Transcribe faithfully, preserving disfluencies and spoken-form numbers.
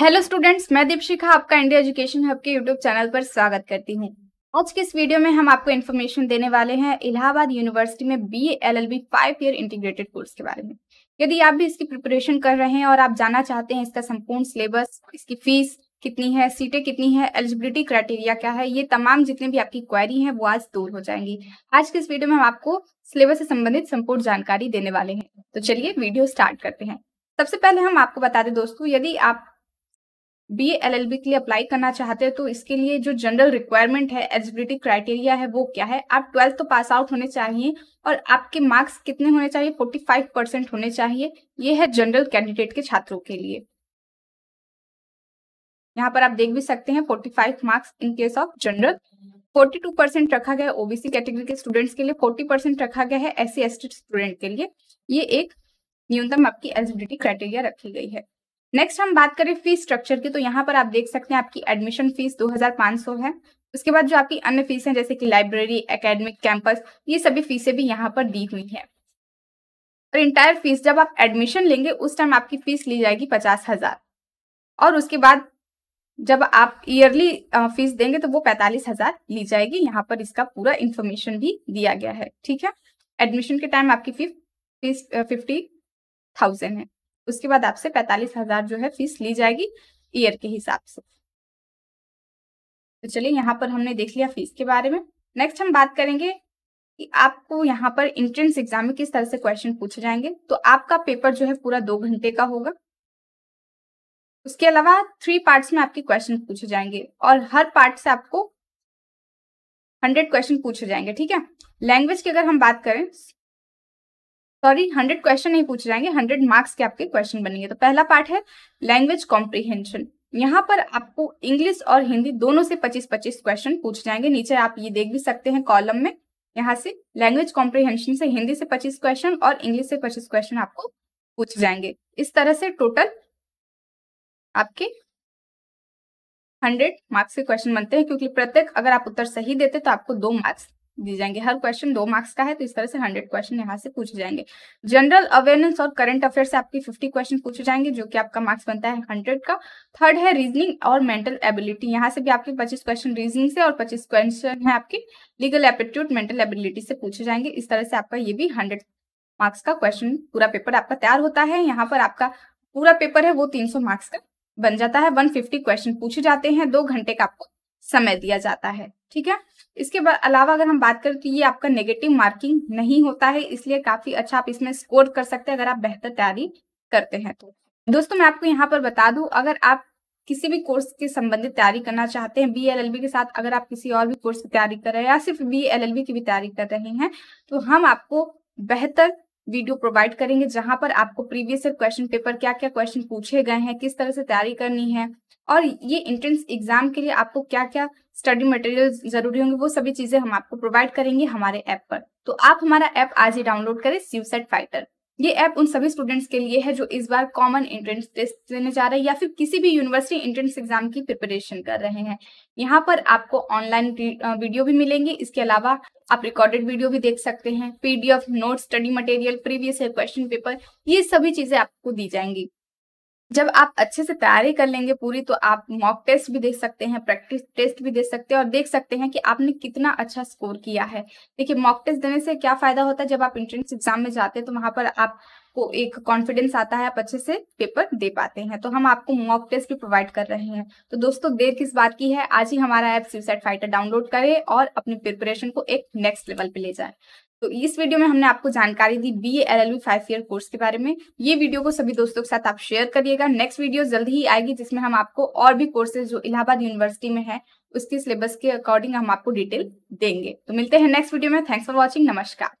Hello students, मैं दीप शिखा आपका India education hub के यूट्यूब चैनल पर स्वागत करती हूँ। आज के इस वीडियो में हम आपको इन्फॉर्मेशन देने वाले हैं इलाहाबाद यूनिवर्सिटी में BA LLB five year integrated course के बारे में। यदि आप भी इसकी प्रिपरेशन कर रहे हैं और आप जानना चाहते हैं इसका संपूर्ण सिलेबस, इसकी फीस कितनी है, सीटें कितनी है, एलिजिबिलिटी क्राइटेरिया क्या है, ये तमाम जितने भी आपकी क्वेरी है वो आज दूर हो जाएंगी। आज के इस वीडियो में हम आपको सिलेबस से संबंधित संपूर्ण जानकारी देने वाले हैं, तो चलिए वीडियो स्टार्ट करते हैं। सबसे पहले हम आपको बता दें दोस्तों, यदि आप बीए एलएलबी के लिए अप्लाई करना चाहते हैं तो इसके लिए जो जनरल रिक्वायरमेंट है, एलिजिबिलिटी क्राइटेरिया है, वो क्या है। आप ट्वेल्थ तो पास आउट होने चाहिए और आपके मार्क्स कितने होने चाहिए, पैंतालीस परसेंट होने चाहिए। ये है जनरल कैंडिडेट के छात्रों के लिए। यहाँ पर आप देख भी सकते हैं पैंतालीस marks in case of general, बयालीस परसेंट रखा गया है ओबीसी कैटेगरी के स्टूडेंट्स के लिए, चालीस परसेंट रखा गया है एससी एसटी स्टूडेंट के लिए। ये एक न्यूनतम आपकी एलिजिबिलिटी क्राइटेरिया रखी गई है। नेक्स्ट हम बात करें फीस स्ट्रक्चर की, तो यहाँ पर आप देख सकते हैं आपकी एडमिशन फीस दो हजार पाँच सौ है। उसके बाद जो आपकी अन्य फीस हैं जैसे कि लाइब्रेरी, एकेडमिक, कैंपस, ये सभी फीसें भी यहाँ पर दी हुई हैं। और इंटायर फीस जब आप एडमिशन लेंगे उस टाइम आपकी फीस ली जाएगी पचास हजार, और उसके बाद जब आप ईयरली फीस देंगे तो वो पैंतालीस हजार ली जाएगी। यहाँ पर इसका पूरा इंफॉर्मेशन भी दिया गया है, ठीक है। एडमिशन के टाइम आपकी फीस फिफ्टी थाउजेंड है, उसके बाद आपसे पैंतालीस हजार जो है फीस ली जाएगी ईयर के हिसाब से। तो चलिए यहाँ पर हमने देख लिया फीस के बारे में। नेक्स्ट हम बात करेंगे कि आपको यहाँ पर एंट्रेंस एग्जाम में किस तरह से क्वेश्चन पूछे जाएंगे। तो आपका पेपर जो है पूरा दो घंटे का होगा। उसके अलावा थ्री पार्ट्स में आपके क्वेश्चन पूछे जाएंगे और हर पार्ट से आपको हंड्रेड क्वेश्चन पूछे जाएंगे, ठीक है। लैंग्वेज की अगर हम बात करें, सॉरी हंड्रेड क्वेश्चन नहीं पूछे जाएंगे, हंड्रेड मार्क्स के आपके क्वेश्चन बनेंगे। तो पहला पार्ट है लैंग्वेज कॉम्प्रिहेंशन। यहाँ पर आपको इंग्लिश और हिंदी दोनों से पच्चीस पच्चीस क्वेश्चन पूछे जाएंगे। नीचे आप ये देख भी सकते हैं कॉलम में, यहाँ से लैंग्वेज कॉम्प्रिहेंशन से हिंदी से पच्चीस क्वेश्चन और इंग्लिश से पच्चीस क्वेश्चन आपको पूछे जाएंगे। इस तरह से टोटल आपके हंड्रेड मार्क्स के क्वेश्चन बनते हैं, क्योंकि प्रत्येक अगर आप उत्तर सही देते तो आपको दो मार्क्स दी जाएंगे। हर क्वेश्चन दो मार्क्स का है, तो इस तरह से हंड्रेड क्वेश्चन यहाँ से पूछे जाएंगे। जनरल अवेयरनेस और करंट अफेयर से आपके पचास क्वेश्चन पूछे जाएंगे, जो कि आपका मार्क्स बनता है हंड्रेड का। थर्ड है रीजनिंग और मेंटल एबिलिटी। यहाँ से भी आपके पच्चीस क्वेश्चन रीजनिंग से और पच्चीस क्वेश्चन है आपके लीगल एप्टीट्यूड, मेंटल एबिलिटी से पूछे जाएंगे। इस तरह से आपका ये भी हंड्रेड मार्क्स का क्वेश्चन पूरा पेपर आपका तैयार होता है। यहाँ पर आपका पूरा पेपर है वो तीन सौ मार्क्स का बन जाता है। वन फिफ्टी क्वेश्चन पूछे जाते हैं, दो घंटे का आपको समय दिया जाता है, ठीक है। इसके अलावा अगर हम बात करें तो ये आपका नेगेटिव मार्किंग नहीं होता है, इसलिए काफी अच्छा आप इसमें स्कोर कर सकते हैं अगर आप बेहतर तैयारी करते हैं तो। दोस्तों मैं आपको यहाँ पर बता दूं, अगर आप किसी भी कोर्स के संबंधित तैयारी करना चाहते हैं बीएलएलबी के साथ, अगर आप किसी और भी कोर्स की तैयारी कर रहे हैं या सिर्फ बीएलएलबी की भी तैयारी कर रहे हैं, तो हम आपको बेहतर वीडियो प्रोवाइड करेंगे जहां पर आपको प्रीवियस ईयर क्वेश्चन पेपर क्या क्या क्वेश्चन पूछे गए हैं, किस तरह से तैयारी करनी है, और ये एंट्रेंस एग्जाम के लिए आपको क्या क्या स्टडी मटेरियल जरूरी होंगे, वो सभी चीजें हम आपको प्रोवाइड करेंगे हमारे ऐप पर। तो आप हमारा ऐप आज ही डाउनलोड करें, सीयूसेट फाइटर। ये ऐप उन सभी स्टूडेंट्स के लिए है जो इस बार कॉमन एंट्रेंस टेस्ट देने जा रहे हैं या फिर किसी भी यूनिवर्सिटी एंट्रेंस एग्जाम की प्रिपरेशन कर रहे हैं। यहाँ पर आपको ऑनलाइन वीडियो भी मिलेंगे, इसके अलावा आप रिकॉर्डेड वीडियो भी देख सकते हैं। PDF, notes, study material, previous year question paper, ये सभी चीजें आपको दी जाएंगी। जब आप अच्छे से तैयारी कर लेंगे पूरी, तो आप मॉक टेस्ट भी देख सकते हैं, प्रैक्टिस टेस्ट भी देख सकते हैं और देख सकते हैं कि आपने कितना अच्छा स्कोर किया है। देखिए मॉक टेस्ट देने से क्या फायदा होता है, जब आप एंट्रेंस एग्जाम में जाते हैं तो वहां पर आपको एक कॉन्फिडेंस आता है, आप अच्छे से पेपर दे पाते हैं। तो हम आपको मॉक टेस्ट भी प्रोवाइड कर रहे हैं। तो दोस्तों देर किस बात की है, आज ही हमारा ऐप सीयूसेट फाइटर डाउनलोड करें और अपनी प्रिपरेशन को एक नेक्स्ट लेवल पे ले जाए। तो इस वीडियो में हमने आपको जानकारी दी BA LLB five year course के बारे में। ये वीडियो को सभी दोस्तों के साथ आप शेयर करिएगा। नेक्स्ट वीडियो जल्दी ही आएगी जिसमें हम आपको और भी कोर्सेज जो इलाहाबाद यूनिवर्सिटी में है उसके सिलेबस के अकॉर्डिंग हम आपको डिटेल देंगे। तो मिलते हैं नेक्स्ट वीडियो में। Thanks for watching. नमस्कार।